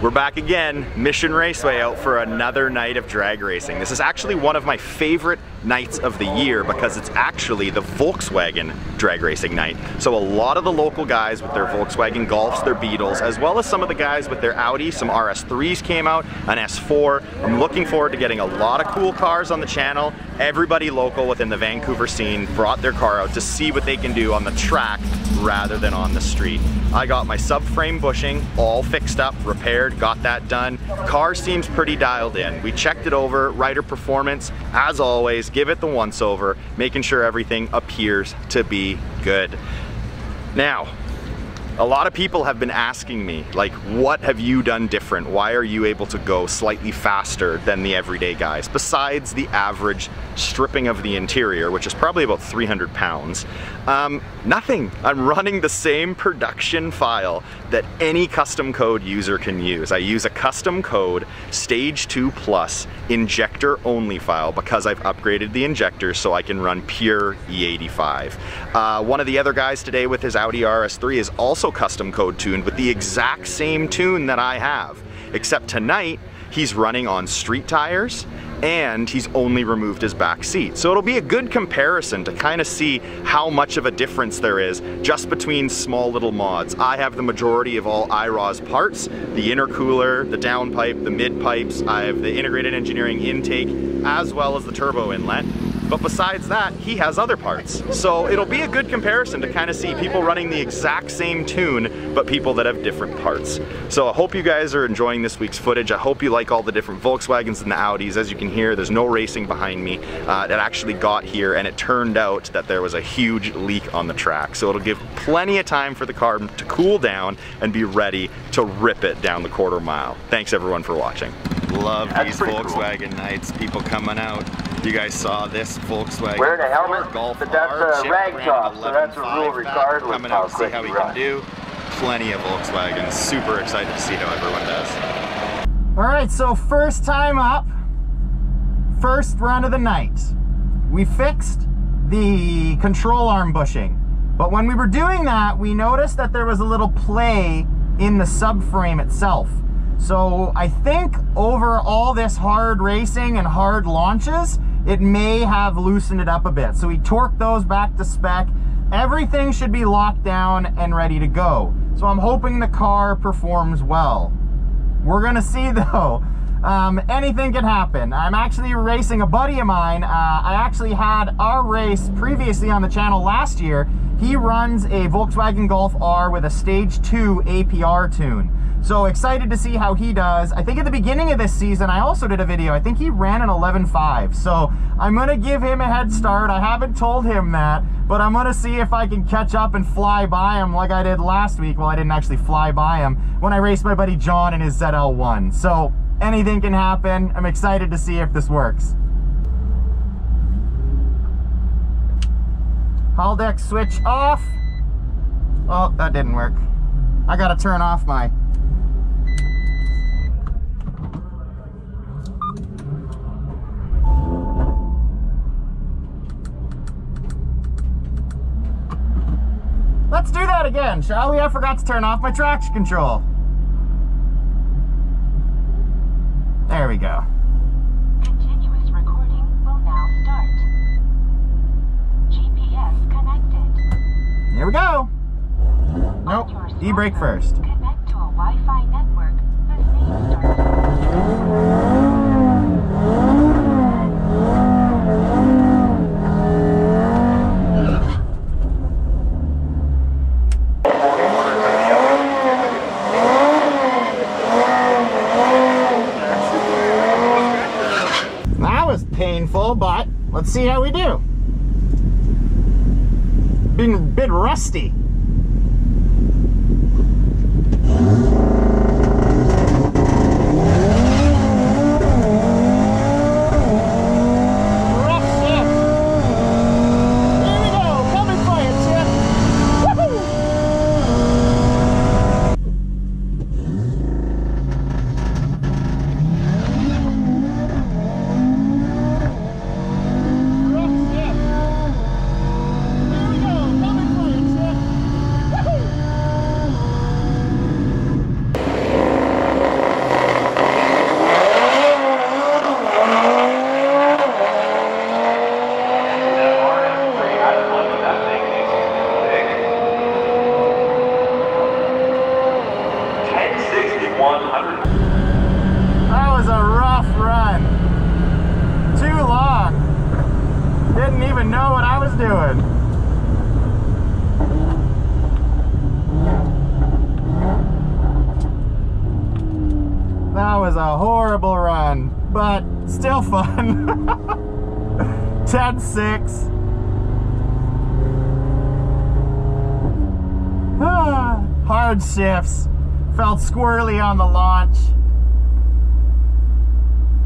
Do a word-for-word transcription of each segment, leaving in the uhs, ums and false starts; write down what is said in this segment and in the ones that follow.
We're back again, Mission Raceway, out for another night of drag racing. This is actually one of my favorite nights of the year because it's actually the Volkswagen drag racing night. So a lot of the local guys with their Volkswagen Golfs, their Beetles, as well as some of the guys with their Audi, some R S threes came out, an S four. I'm looking forward to getting a lot of cool cars on the channel. Everybody local within the Vancouver scene brought their car out to see what they can do on the track rather than on the street. I got my subframe bushing all fixed up, repaired, got that done. Car seems pretty dialed in. We checked it over, Rider Performance, as always, give it the once over, making sure everything appears to be good. Now, a lot of people have been asking me, like, what have you done different? Why are you able to go slightly faster than the everyday guys? Besides the average stripping of the interior, which is probably about three hundred pounds, um, nothing. I'm running the same production file that any custom code user can use. I use a custom code stage two plus injector only file because I've upgraded the injectors so I can run pure E eighty-five. Uh, one of the other guys today with his Audi R S three is also custom code tuned with the exact same tune that I have, except tonight he's running on street tires and he's only removed his back seat. So it'll be a good comparison to kind of see how much of a difference there is just between small little mods. I have the majority of all Iroz parts, the intercooler, the downpipe, the mid pipes, I have the integrated engineering intake as well as the turbo inlet. But besides that, he has other parts. So it'll be a good comparison to kind of see people running the exact same tune, but people that have different parts. So I hope you guys are enjoying this week's footage. I hope you like all the different Volkswagens and the Audis. As you can hear, there's no racing behind me. Uh, it actually got here and it turned out that there was a huge leak on the track. So it'll give plenty of time for the car to cool down and be ready to rip it down the quarter mile. Thanks everyone for watching. Love That's these Volkswagen cool. nights, people coming out. You guys saw this Volkswagen. Wearing a helmet, Golf but that's R, a rag top, so that's a rule regardless. Coming out to see how he can do. Plenty of Volkswagens. Super excited to see how everyone does. All right, so first time up, first run of the night. We fixed the control arm bushing, but when we were doing that, we noticed that there was a little play in the subframe itself. So I think over all this hard racing and hard launches, it may have loosened it up a bit. So we torqued those back to spec. Everything should be locked down and ready to go. So I'm hoping the car performs well. We're gonna see though. Um, anything can happen. I'm actually racing a buddy of mine. Uh, I actually had our race previously on the channel last year. He runs a Volkswagen Golf R with a stage two A P R tune. So excited to see how he does. I think at the beginning of this season, I also did a video. I think he ran an eleven five. So I'm gonna give him a head start. I haven't told him that, but I'm gonna see if I can catch up and fly by him like I did last week. Well, I didn't actually fly by him when I raced my buddy John in his Z L one. So anything can happen. I'm excited to see if this works. Haldex switch off. Oh, that didn't work. I gotta turn off my Let's do that again, shall we? I forgot to turn off my traction control. There we go. Continuous recording will now start. G P S connected. Here we go. Nope, e-brake first. Connect to a Wi-Fi network. This name starts. Painful, but let's see how we do. Been a bit rusty. one hundred. That was a rough run. Too long. Didn't even know what I was doing. That was a horrible run, but still fun. ten six. Hard shifts. Felt squirrely on the launch.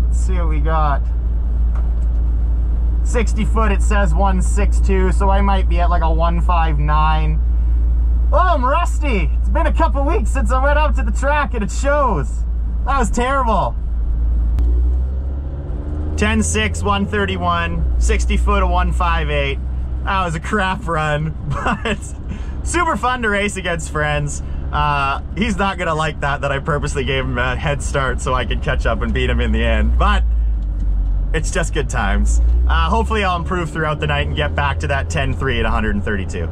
Let's see what we got. sixty foot, it says one sixty-two, so I might be at like a one fifty-nine. Oh, I'm rusty. It's been a couple weeks since I went up to the track and it shows. That was terrible. ten six, one thirty-one, sixty foot, a one fifty-eight. That was a crap run, but super fun to race against friends. Uh, he's not gonna like that, that I purposely gave him a head start so I could catch up and beat him in the end, but it's just good times. Uh, hopefully I'll improve throughout the night and get back to that ten three at one thirty-two.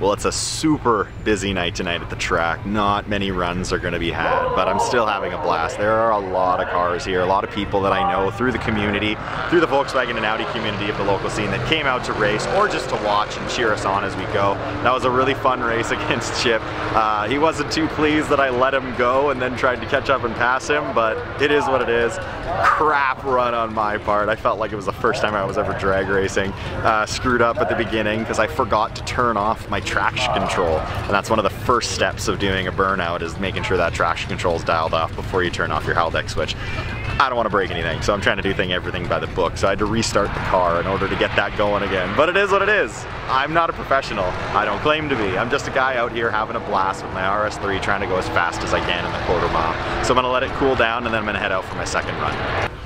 Well, it's a super busy night tonight at the track. Not many runs are gonna be had, but I'm still having a blast. There are a lot of cars here, a lot of people that I know through the community, through the Volkswagen and Audi community of the local scene that came out to race or just to watch and cheer us on as we go. That was a really fun race against Chip. Uh, he wasn't too pleased that I let him go and then tried to catch up and pass him, but it is what it is. Crap run on my part. I felt like it was the first time I was ever drag racing. Uh, screwed up at the beginning because I forgot to turn off my traction control, and that's one of the first steps of doing a burnout is making sure that traction control is dialed off before you turn off your Haldex switch. I don't want to break anything, so I'm trying to do thing everything by the book, so I had to restart the car in order to get that going again, but it is what it is. I'm not a professional. I don't claim to be. I'm just a guy out here having a blast with my R S three trying to go as fast as I can in the quarter mile. So I'm going to let it cool down and then I'm going to head out for my second run.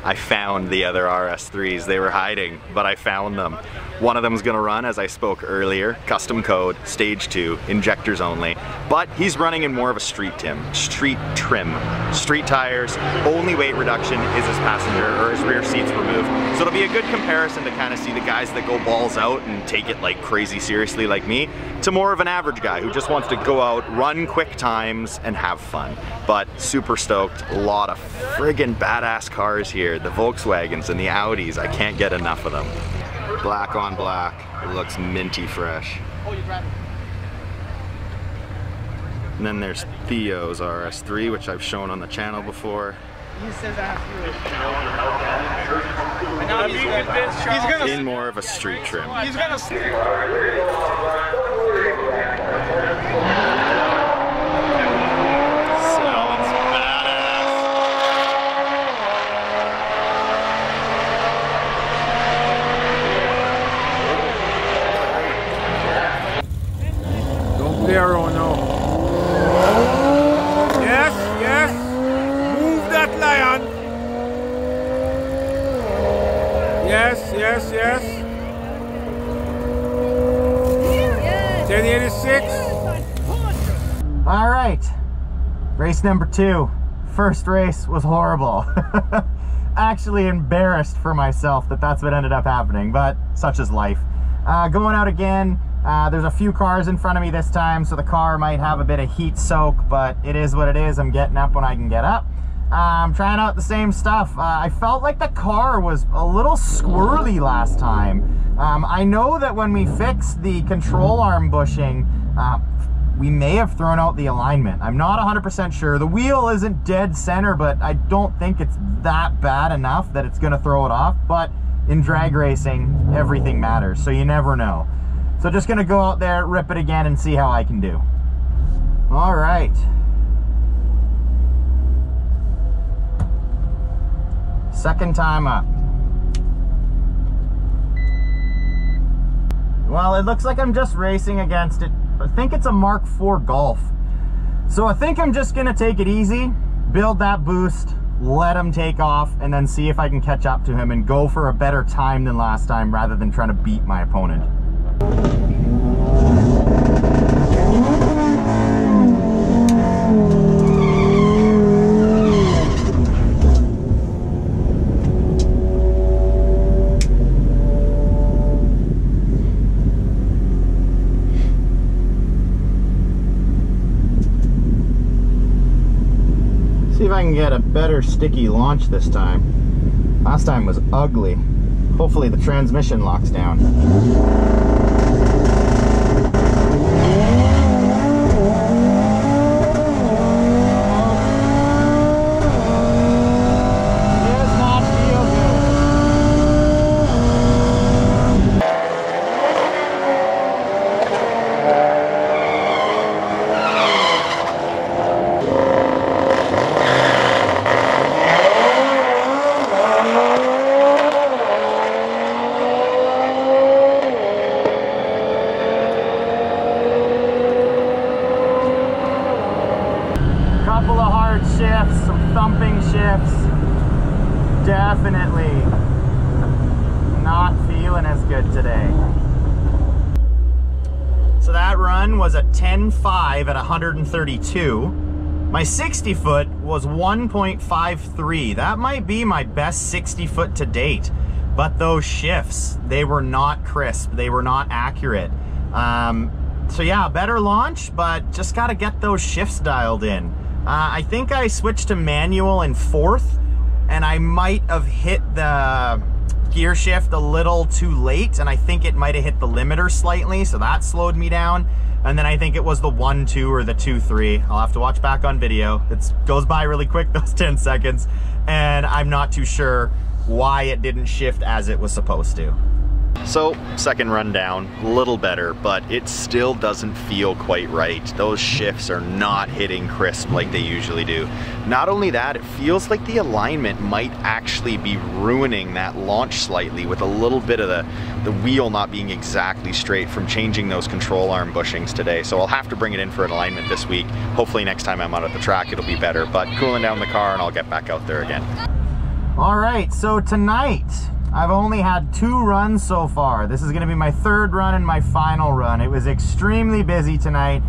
I found the other R S threes. They were hiding, but I found them. One of them's gonna run, as I spoke earlier, custom code, stage two, injectors only, but he's running in more of a street trim, street trim. Street tires, only weight reduction is his passenger, or his rear seats removed. So it'll be a good comparison to kind of see the guys that go balls out and take it like crazy seriously like me, to more of an average guy who just wants to go out, run quick times, and have fun. But super stoked, a lot of friggin' badass cars here. The Volkswagens and the Audis, I can't get enough of them. Black on black, it looks minty fresh. And then there's Theo's R S three, which I've shown on the channel before. He says after. In more of a street trim. He's gonna Zero, no. Yes, yes. Move that lion. Yes, yes, yes. ten eighty-six. All right. Race number two. First race was horrible. Actually embarrassed for myself that that's what ended up happening, but such is life. Uh, going out again. Uh, there's a few cars in front of me this time, so the car might have a bit of heat soak, but it is what it is. I'm getting up when I can get up. Uh, I'm trying out the same stuff. Uh, I felt like the car was a little squirrely last time. Um, I know that when we fixed the control arm bushing, uh, we may have thrown out the alignment. I'm not one hundred percent sure. The wheel isn't dead center, but I don't think it's that bad enough that it's going to throw it off. But in drag racing, everything matters, so you never know. So just gonna go out there, rip it again, and see how I can do. All right. Second time up. Well, it looks like I'm just racing against it. I think it's a Mark four Golf. So I think I'm just gonna take it easy, build that boost, let him take off, and then see if I can catch up to him and go for a better time than last time rather than trying to beat my opponent. See if I can get a better sticky launch this time. Last time was ugly. Hopefully the transmission locks down. ten five at one hundred thirty-two. My sixty foot was one point five three. That might be my best sixty foot to date, but those shifts, they were not crisp. They were not accurate. Um, so yeah, better launch, but just got to get those shifts dialed in. Uh, I think I switched to manual in fourth, and I might have hit the gear shift a little too late, and I think it might have hit the limiter slightly, so that slowed me down. And then I think it was the one two or the two three. I'll have to watch back on video. It goes by really quick, those ten seconds. And I'm not too sure why it didn't shift as it was supposed to. So, second run down, a little better, but it still doesn't feel quite right. Those shifts are not hitting crisp like they usually do. Not only that, it feels like the alignment might actually be ruining that launch slightly, with a little bit of the, the wheel not being exactly straight from changing those control arm bushings today. So I'll have to bring it in for an alignment this week. Hopefully next time I'm out at the track, it'll be better, but cooling down the car and I'll get back out there again. All right, so tonight, I've only had two runs so far. This is gonna be my third run and my final run. It was extremely busy tonight.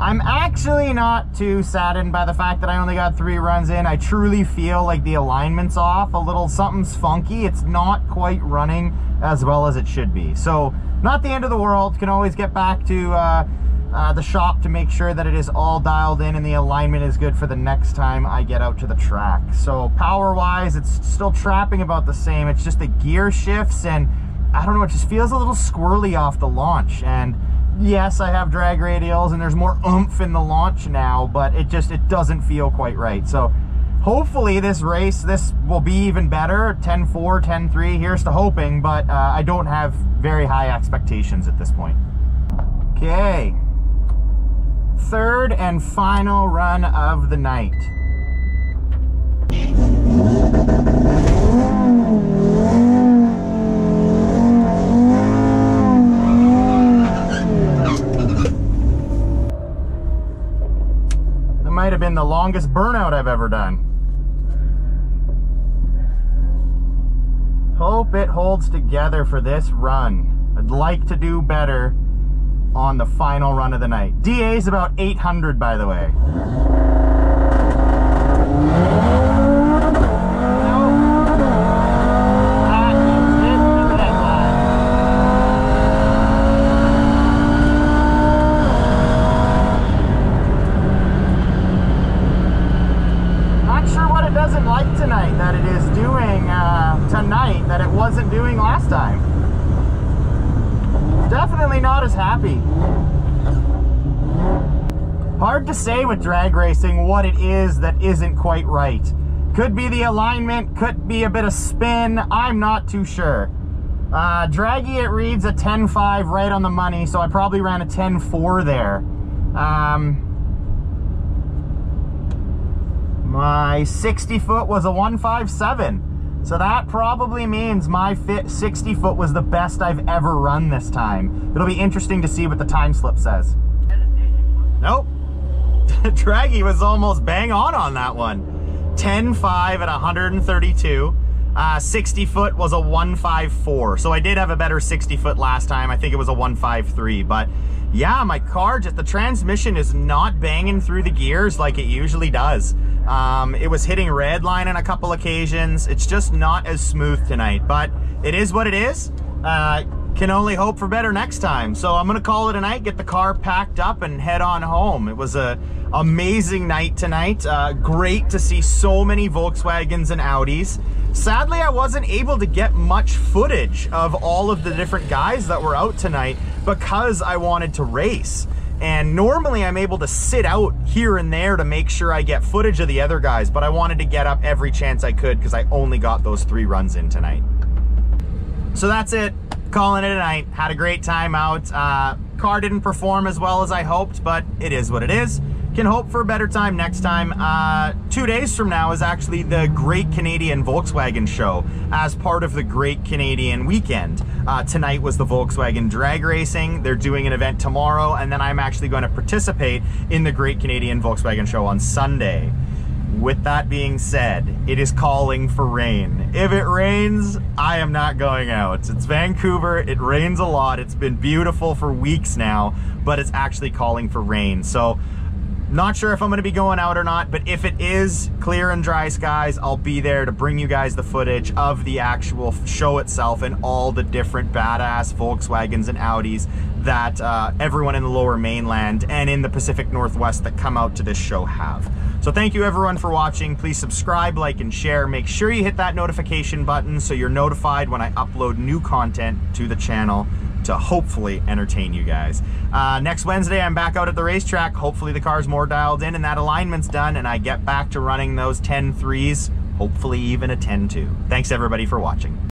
I'm actually not too saddened by the fact that I only got three runs in. I truly feel like the alignment's off, a little something's funky. It's not quite running as well as it should be. So, not the end of the world. Can always get back to uh, uh, the shop to make sure that it is all dialed in and the alignment is good for the next time I get out to the track. So, power-wise, it's still trapping about the same. It's just the gear shifts and, I don't know, it just feels a little squirrely off the launch. And yes, I have drag radials and there's more oomph in the launch now, but it just, it doesn't feel quite right. So hopefully this race, this will be even better. ten four, ten three, here's to hoping, but uh, I don't have very high expectations at this point. Okay, third and final run of the night. Might have been the longest burnout I've ever done. Hope it holds together for this run. I'd like to do better on the final run of the night. D A's about eight hundred, by the way. Say with drag racing what it is that isn't quite right. Could be the alignment, could be a bit of spin, I'm not too sure. Uh, Dragy, it reads a ten five right on the money, so I probably ran a ten four there. Um, my sixty foot was a one five seven, so that probably means my fit sixty foot was the best I've ever run this time. It'll be interesting to see what the time slip says. Nope. Dragy was almost bang on on that one. ten five at one hundred thirty-two. Uh, sixty foot was a one five four. So I did have a better sixty foot last time. I think it was a one five three. But yeah, my car, just the transmission is not banging through the gears like it usually does. Um, it was hitting red line on a couple occasions. It's just not as smooth tonight. But it is what it is. Uh, can only hope for better next time. So I'm gonna call it a night, get the car packed up and head on home. It was a amazing night tonight. Uh, great to see so many Volkswagens and Audis. Sadly, I wasn't able to get much footage of all of the different guys that were out tonight because I wanted to race. And normally I'm able to sit out here and there to make sure I get footage of the other guys, but I wanted to get up every chance I could because I only got those three runs in tonight. So that's it. Calling it a night. Had a great time out. Uh, car didn't perform as well as I hoped, but it is what it is. Can hope for a better time next time. Uh, two days from now is actually the Great Canadian Volkswagen Show as part of the Great Canadian Weekend. Uh, tonight was the Volkswagen drag racing. They're doing an event tomorrow, and then I'm actually going to participate in the Great Canadian Volkswagen Show on Sunday. With that being said, it is calling for rain. If it rains, I am not going out. It's Vancouver, it rains a lot. It's been beautiful for weeks now, but it's actually calling for rain. So, not sure if I'm gonna be going out or not, but if it is clear and dry skies, I'll be there to bring you guys the footage of the actual show itself and all the different badass Volkswagens and Audis that uh, everyone in the Lower Mainland and in the Pacific Northwest that come out to this show have. So thank you everyone for watching. Please subscribe, like, and share. Make sure you hit that notification button so you're notified when I upload new content to the channel to hopefully entertain you guys. Uh, next Wednesday, I'm back out at the racetrack. Hopefully the car's more dialed in and that alignment's done and I get back to running those ten threes, hopefully even a ten two. Thanks everybody for watching.